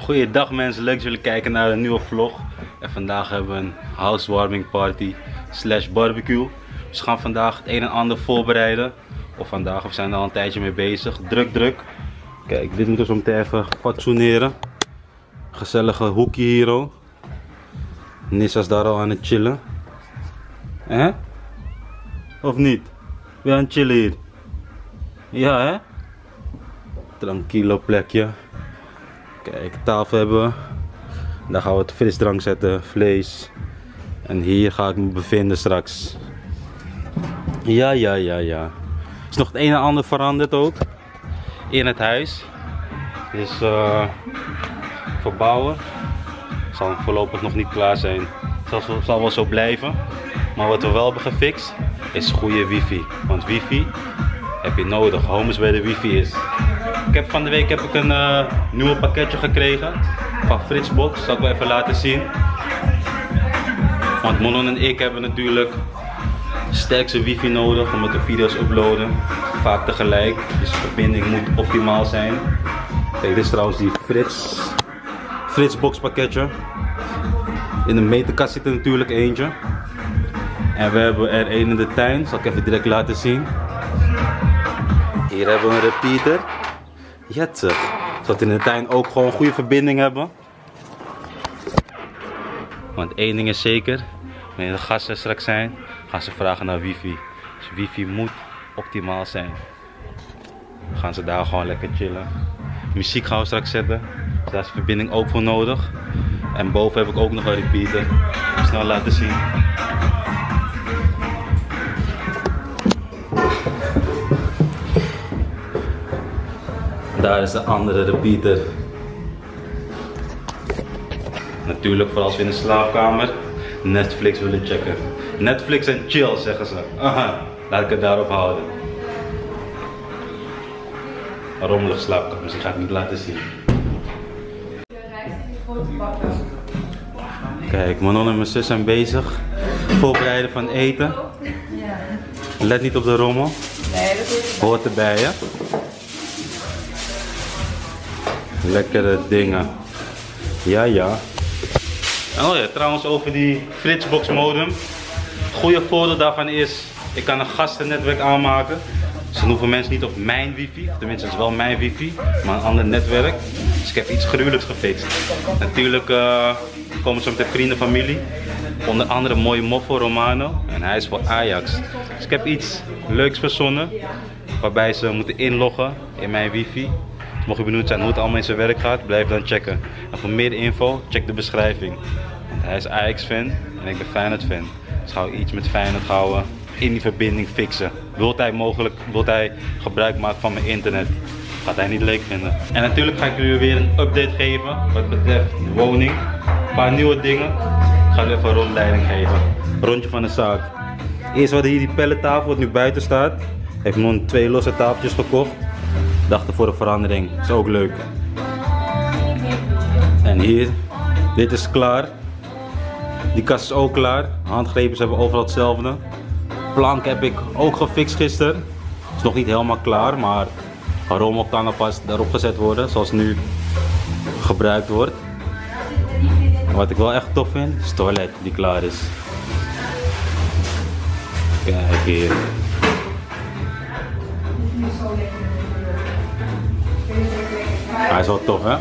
Goeiedag mensen, leuk dat jullie kijken naar een nieuwe vlog. En vandaag hebben we een housewarming party slash barbecue. Dus we gaan vandaag het een en ander voorbereiden. Of vandaag, we zijn er al een tijdje mee bezig. Druk. Kijk, dit moeten we zo meteen even fatsoeneren. Gezellige hoekje hier al. Nissa is daar al aan het chillen. Hè? Of niet? We gaan chillen hier. Ja hè? Tranquilo plekje. Kijk, tafel hebben we. Daar gaan we het frisdrank zetten, vlees. En hier ga ik me bevinden straks. Ja. Is nog het een en ander veranderd ook. In het huis. Dus verbouwen. Zal voorlopig nog niet klaar zijn. Het zal wel zo blijven. Maar wat we wel hebben gefixt is goede wifi. Want wifi heb je nodig. Homes bij de wifi is. Ik heb van de week een nieuw pakketje gekregen van FRITZ!Box. Zal ik wel even laten zien. Want Monon en ik hebben natuurlijk sterkste wifi nodig omdat we video's uploaden. Vaak tegelijk. Dus de verbinding moet optimaal zijn. Kijk, dit is trouwens die FRITZ!Box pakketje. In de meterkast zit er natuurlijk eentje. En we hebben er één in de tuin. Zal ik even direct laten zien. Hier hebben we een repeater. Jetse. Zodat we in de tuin ook gewoon goede verbinding hebben. Want één ding is zeker. Wanneer de gasten straks zijn, gaan ze vragen naar wifi. Dus wifi moet optimaal zijn. Dan gaan ze daar gewoon lekker chillen. Muziek gaan we straks zetten. Dus daar is verbinding ook voor nodig. En boven heb ik ook nog een repeater. Snel laten zien. Daar is de andere repeater. Natuurlijk voor als we in de slaapkamer Netflix willen checken. Netflix en chill zeggen ze. Aha, laat ik het daarop houden. Een rommelige slaapkamer, die ga ik niet laten zien. Kijk, Manon en mijn zus zijn bezig. Voorbereiden van eten. Let niet op de rommel. Hoort erbij, hè? Lekkere dingen. Ja. Oh ja, trouwens over die FRITZ!Box modem. Het goede voordeel daarvan is, ik kan een gastennetwerk aanmaken. Dus dan hoeven mensen niet op mijn wifi. Tenminste, het is wel mijn wifi, maar een ander netwerk. Dus ik heb iets gruwelijks gefixt. Natuurlijk komen ze met vrienden en familie. Onder andere mooie Moffo Romano. En hij is voor Ajax. Dus ik heb iets leuks verzonnen. Waarbij ze moeten inloggen in mijn wifi. Mocht je benieuwd zijn hoe het allemaal in zijn werk gaat, blijf dan checken. En voor meer info, check de beschrijving. Want hij is Ajax-fan en ik ben Feyenoord-fan. Dus ga ik iets met Feyenoord houden, in die verbinding fixen. Wilt hij gebruik maken van mijn internet? Gaat hij niet leuk vinden. En natuurlijk ga ik jullie weer een update geven wat betreft de woning. Een paar nieuwe dingen. Ik ga jullie even een rondleiding geven. Rondje van de zaak. Eerst wat hier die pellettafel, wat nu buiten staat. Heeft Mon 2 losse tafeltjes gekocht. Dachten voor een verandering, is ook leuk. En hier, dit is klaar. Die kast is ook klaar. Handgrepen hebben overal hetzelfde. Plank heb ik ook gefixt gisteren. Is nog niet helemaal klaar, maar een rommel kan alvast daarop gezet worden, zoals nu gebruikt wordt. En wat ik wel echt tof vind, is het toilet die klaar is. Kijk hier. Hij is wel tof, hè?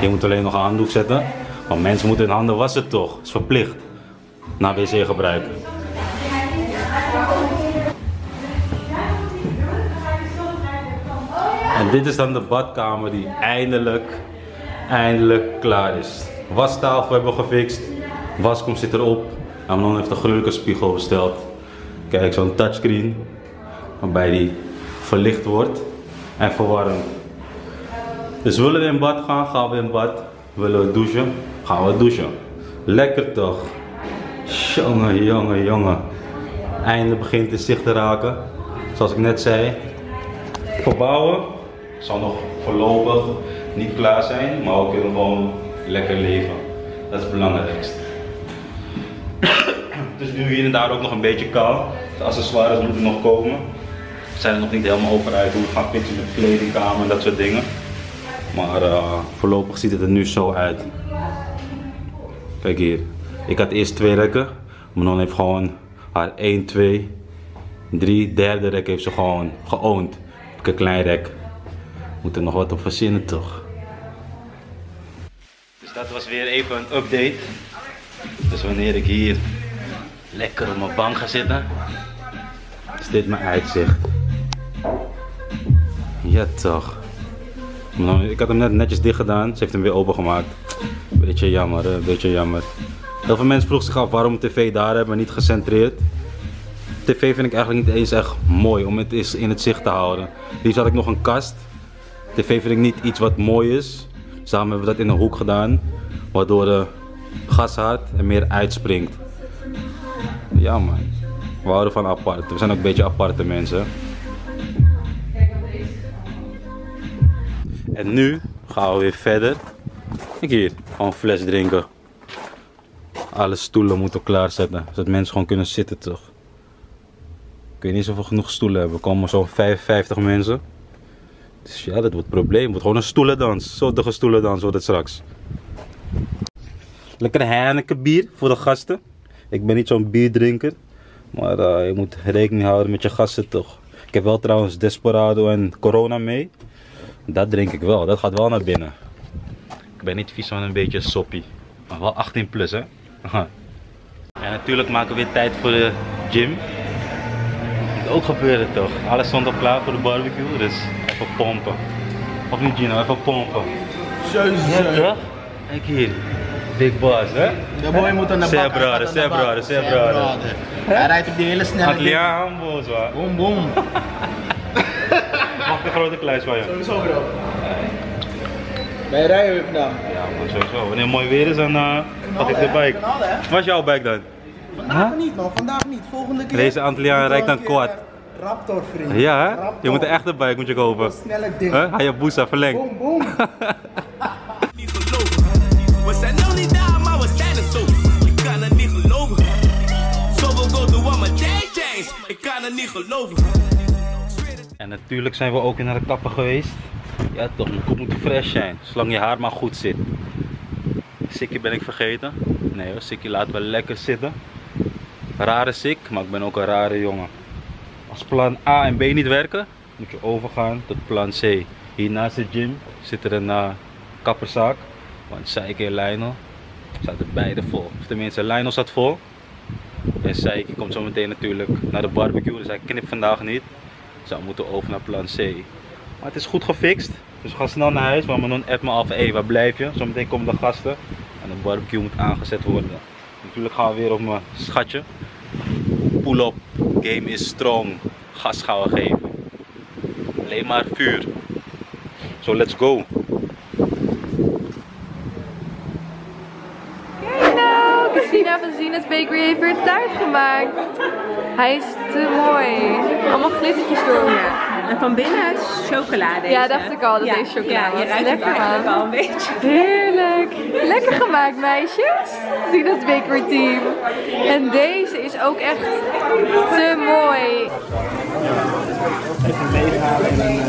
Je moet alleen nog een handdoek zetten. Want mensen moeten hun handen wassen toch. Dat is verplicht. Na wc gebruiken. En dit is dan de badkamer die eindelijk klaar is. Wastafel hebben we gefixt. Waskom zit erop. En Manon heeft een gruwelijke spiegel besteld. Kijk, zo'n touchscreen. Waarbij die verlicht wordt. En verwarmd. Dus willen we in bad gaan, gaan we in bad. Willen we douchen, gaan we douchen. Lekker toch? Jongen. Einde begint in zicht te raken. Zoals ik net zei. Verbouwen zal nog voorlopig niet klaar zijn. Maar we kunnen gewoon lekker leven. Dat is het belangrijkste. Het is nu hier en daar ook nog een beetje kaal. De accessoires moeten nog komen. zijn er nog niet helemaal over uit hoe het gaat pitchen met kledingkamer en dat soort dingen. Maar voorlopig ziet het er nu zo uit. Kijk hier. Ik had eerst 2 rekken. Mijn non heeft gewoon haar 1, 2, 3, derde rek heeft ze gewoon geoond. Heb ik een klein rek. Moet er nog wat op verzinnen toch. Dus dat was weer even een update. Dus wanneer ik hier lekker op mijn bank ga zitten, is dit mijn uitzicht. Ja toch. Ik had hem net netjes dicht gedaan, ze heeft hem weer open gemaakt. Beetje jammer, een beetje jammer. Heel veel mensen vroegen zich af waarom tv daar hebben, maar niet gecentreerd. Tv vind ik eigenlijk niet eens echt mooi om het eens in het zicht te houden. Liefst had ik nog een kast. Tv vind ik niet iets wat mooi is. Samen hebben we dat in een hoek gedaan, waardoor de gas hard en meer uitspringt. Ja man, we houden van apart. We zijn ook een beetje aparte mensen. En nu gaan we weer verder. Kijk hier, gewoon fles drinken. Alle stoelen moeten klaarzetten, zodat mensen gewoon kunnen zitten toch. Ik weet niet of we genoeg stoelen hebben, er komen zo'n 55 mensen. Dus ja, dat wordt een probleem. Het wordt gewoon een stoelendans. Zodige stoelendans wordt het straks. Lekker Heineken bier voor de gasten. Ik ben niet zo'n bierdrinker. Maar je moet rekening houden met je gasten toch. Ik heb wel trouwens Desperado en Corona mee. Dat drink ik wel, dat gaat wel naar binnen. Ik ben niet vies van een beetje soppie. Maar wel 18 plus hè. En natuurlijk maken we weer tijd voor de gym. Dat moet ook gebeuren toch. Alles stond al klaar voor de barbecue, dus even pompen. Of niet Gino, even pompen. Ja toch? Kijk hier. Big Boss hè? De boy moet aan de bak. Zeebraden. Hij rijdt op die hele snelle ding. Boom boom. Mag de grote kluis van je? Sowieso bro. Ben je rijden weer vandaan? Ja man, sowieso. Wanneer het mooi weer is dan pak ik de bike. Wat is jouw bike dan? Vandaag niet man, vandaag niet. Volgende keer. Deze Antilliaan rijdt dan quad. Raptor vriend. Ja hè? Je moet een echte bike moet je kopen. Een snelle ding. Hayabusa verlengd. Boom boom. We zijn nog niet daar, maar we zijn er zo. Ik kan het niet geloven. Zoveel go to one met JJ's. Ik kan het niet geloven. En natuurlijk zijn we ook naar de kapper geweest. Ja toch, je kop moet fresh zijn. Zolang je haar maar goed zit. Sikkie ben ik vergeten. Nee hoor, Sikkie laat wel lekker zitten. Rare sik, maar ik ben ook een rare jongen. Als plan A en B niet werken, moet je overgaan tot plan C. Hier naast de gym zit er een kapperzaak. Want Saiki en Lionel zaten beide vol. Of tenminste, Lionel zat vol. En Saiki komt zo meteen natuurlijk naar de barbecue. Dus hij knipt vandaag niet. Zou moeten over naar plan C. Maar het is goed gefixt. Dus we gaan snel naar huis. Maar Manon appt me af. Hé, waar blijf je? Zometeen komen de gasten. En de barbecue moet aangezet worden. Natuurlijk gaan we weer op mijn schatje. Pull up. Game is strong. Gas gaan we geven. Alleen maar vuur. So let's go. Christina van Zina's Bakery heeft weer taart gemaakt. Hij is te mooi. Allemaal glittertjes door. Ja. En van binnen is chocolade. Ja, dacht ik al dat deze chocolade was. Ja, je ruikt het al een beetje. Heerlijk. Lekker gemaakt, meisjes. Zina's Bakery team. En deze is ook echt te mooi. Even meegaan en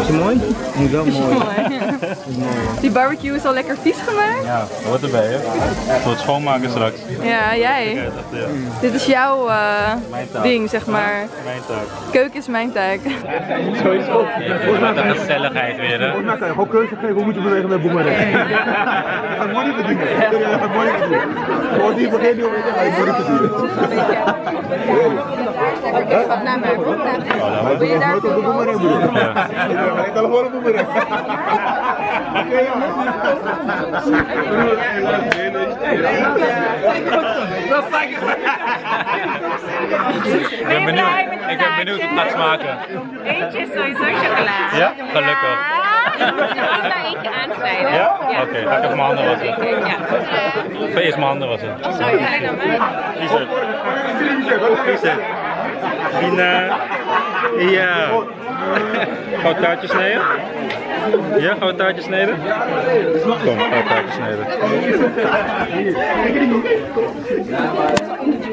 is het mooi? Moet wel mooi. Die barbecue is al lekker vies gemaakt. Ja, hoort erbij hè. Voor het schoonmaken straks. Ja, jij. Ja, dat, ja. Dit is jouw ding, zeg maar. Ja, mijn taak. Keuken is mijn taak. Sowieso. Wat een gezelligheid weer hè. Gewoon keuze geven, hoe moeten we bewegen met boemerang? Dat moet niet verdienen. Dat moet niet verdienen. Gewoon niet vergeten hoe ik moet niet verdienen. Ja, wil je daar veel over? Ja. Ik kan gewoon een boemerang. Ik ben benieuwd hoe het gaat smaken. Eentje is sowieso chocolade. Ja? Gelukkig. Ik ga eentje aansnijden. Ja? Oké, ga ik even mijn handen wassen. Of eerst mijn handen wassen. Sorry, ga ik naar mij? Kiezen. Ja. Gaan we taartjes snijden? Ja, gaan we taartjes snijden? Kom, gaan we taartjes snijden.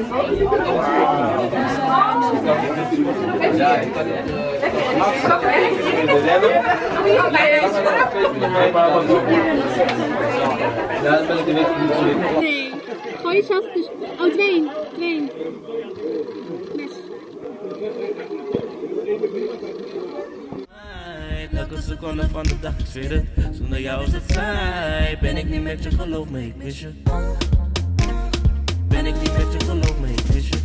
Nee, gooi jezelf dus. Oh, train. Mes. Elke seconde van de dag, ik zweer het. Zonder jou is het saai. Ben ik niet met je, geloof me, ik mis je. Ben ik niet met je, geloof me, ik mis je.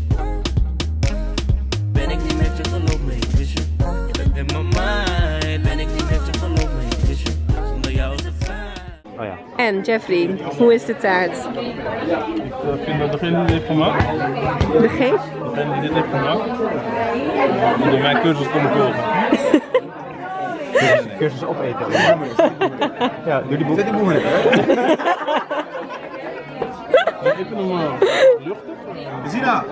Ben ik niet met je, geloof me, ik mis je. Je bent in mijn mind. Ben ik niet met je, geloof me, ik mis je. Zonder jou is het saai. Oh ja. En Jeffrey, hoe is de taart? Ik vind dat degene die dit heeft gemaakt. Degene die dit heeft gemaakt. Die door mijn cursus komt volgen. Cursus opeten. Ja, doe die boel. Zet die boel in. Even normaal. Luchtig. Zie daar.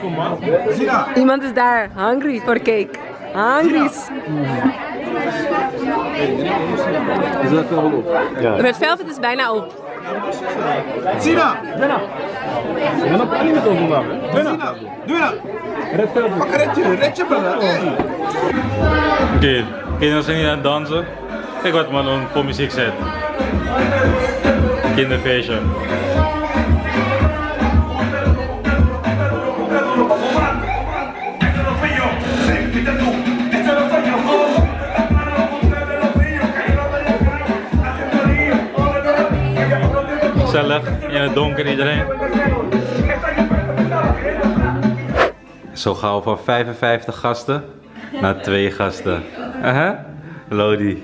Kom maar. Zie daar. Iemand is daar. Hungry voor cake. Hungry. Is dat wel op? Ja. Met velvet is bijna op. Zie daar. Ben op één met ons vandaag. Doe dat. Red velvet. Pak een redje. Oké, kinderen zijn hier aan het dansen. Ik word maar een voor muziek zet. Kinderfeestje. Gezellig, in het donker iedereen. Zo gaan we van 55 gasten naar 2 gasten. Lodi.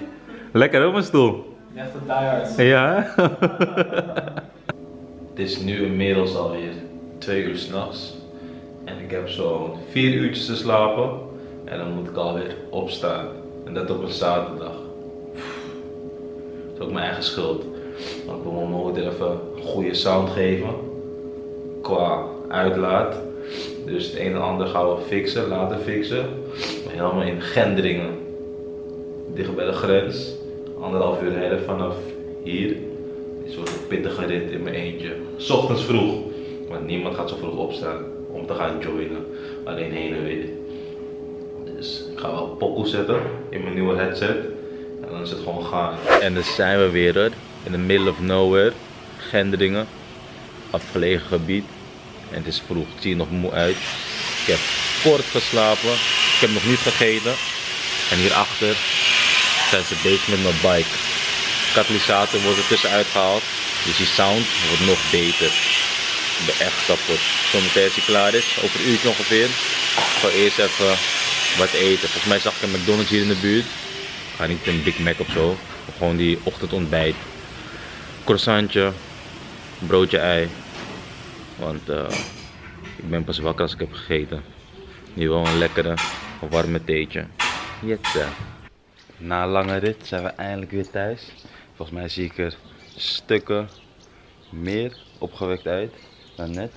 Lekker op mijn stoel. Net een diehards. Ja. Het is nu inmiddels alweer 2 uur 's nachts. En ik heb zo'n 4 uurtjes te slapen. En dan moet ik alweer opstaan. En dat op een zaterdag. Dat is ook mijn eigen schuld. Want ik wil mijn moeder even een goede sound geven. Qua uitlaat. Dus het een en ander gaan we fixen, laten fixen. Helemaal in Gendringen. Dicht bij de grens. 1,5 uur rijden vanaf hier. Dit wordt een pittige rit in mijn eentje. 's Ochtends vroeg. Want niemand gaat zo vroeg opstaan om te gaan joinen. Alleen heen en weer. Dus ik ga wel pokoe zetten in mijn nieuwe headset. En dan is het gewoon gaan. En dan zijn we weer hoor. In the middle of nowhere. Gendringen. Afgelegen gebied. En het is vroeg. Het ziet er nog moe uit. Ik heb kort geslapen. Ik heb nog niet gegeten. En hierachter zijn ze bezig met mijn bike. Katalysator wordt er tussenuit gehaald. Dus die sound wordt nog beter. Ik ben echt kapot. Zometeen als hij klaar is, over een uurtje ongeveer. Ik ga eerst even wat eten. Volgens mij zag ik een McDonald's hier in de buurt. Ik ga niet een Big Mac of zo. Maar gewoon die ochtendontbijt. Croissantje. Broodje ei. Want ik ben pas wakker als ik heb gegeten. Nu wel een lekkere, warme theetje. Jetze. Na een lange rit zijn we eindelijk weer thuis. Volgens mij zie ik er stukken meer opgewekt uit dan net.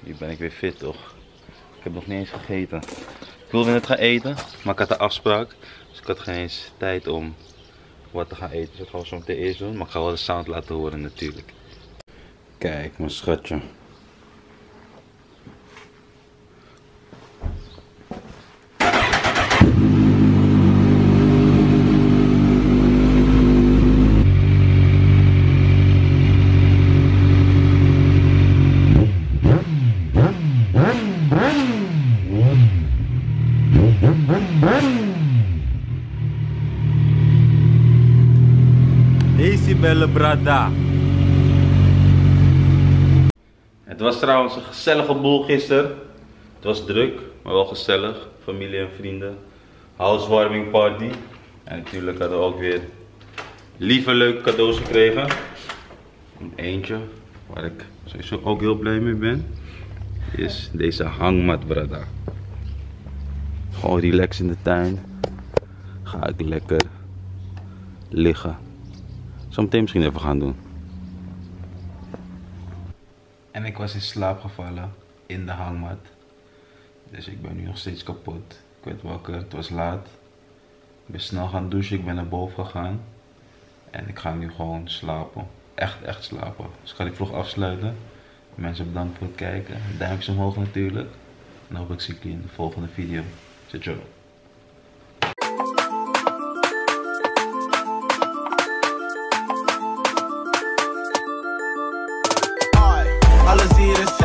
Nu ben ik weer fit toch. Ik heb nog niet eens gegeten. Ik wilde net gaan eten, maar ik had een afspraak. Dus ik had geen eens tijd om wat te gaan eten. Dus dat gaan we zo meteen eerst doen. Maar ik ga wel de sound laten horen natuurlijk. Kijk mijn schatje. Decibelle Brada. Het was trouwens een gezellige boel gisteren. Het was druk, maar wel gezellig. Familie en vrienden. Housewarming party. En natuurlijk hadden we ook weer lieve leuke cadeaus gekregen. Eentje, waar ik sowieso ook heel blij mee ben, is deze hangmat, brada. Gewoon relax in de tuin. Ga ik lekker liggen. Zometeen misschien even gaan doen. En ik was in slaap gevallen in de hangmat. Dus ik ben nu nog steeds kapot. Ik werd wakker, het was laat. Ik ben snel gaan douchen, ik ben naar boven gegaan. En ik ga nu gewoon slapen. Echt slapen. Dus ik ga die vlog afsluiten. Mensen, bedankt voor het kijken. Duimpjes omhoog natuurlijk. En hoop ik zie jullie in de volgende video. Ciao, ciao. Alles hier is